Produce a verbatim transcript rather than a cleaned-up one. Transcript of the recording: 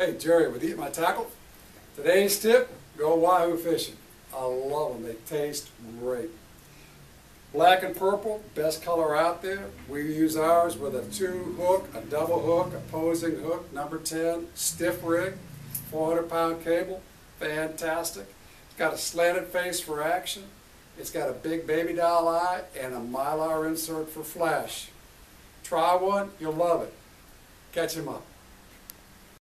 Hey, Jerry with Eat My Tackle. Today's tip, go wahoo fishing. I love them, they taste great. Black and purple, best color out there. We use ours with a two hook, a double hook, a posing hook, number ten, stiff rig, four hundred pound cable, fantastic. It's got a slanted face for action. It's got a big baby doll eye and a mylar insert for flash. Try one, you'll love it. Catch 'em up.